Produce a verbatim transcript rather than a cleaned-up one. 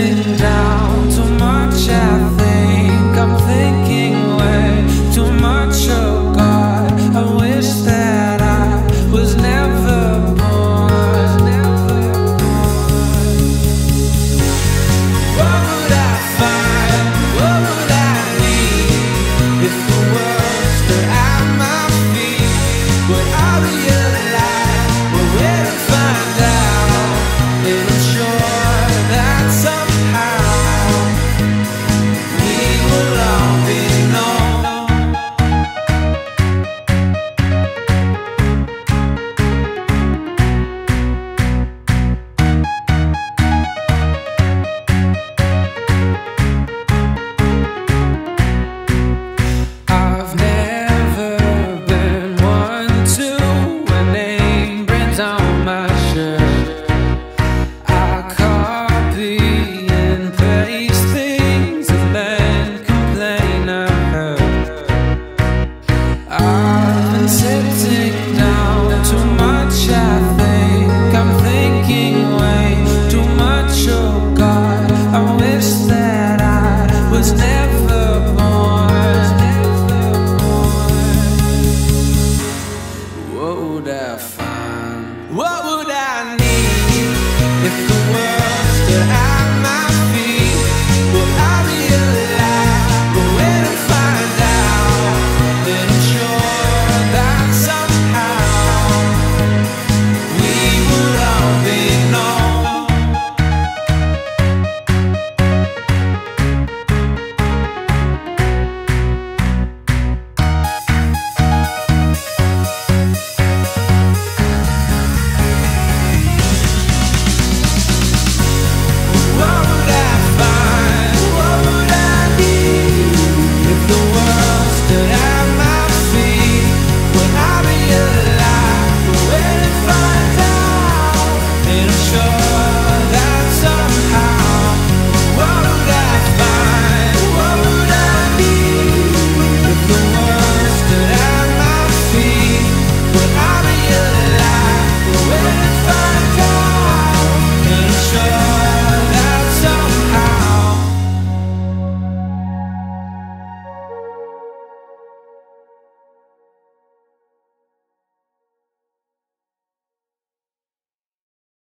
sitting down. Too much I think, I'm thinking way too much, oh God. I wish that I was never born, never born. What would I find, what would I need, if the world stood at my feet? Would I realize what we're to find out? It's sure on my shirt.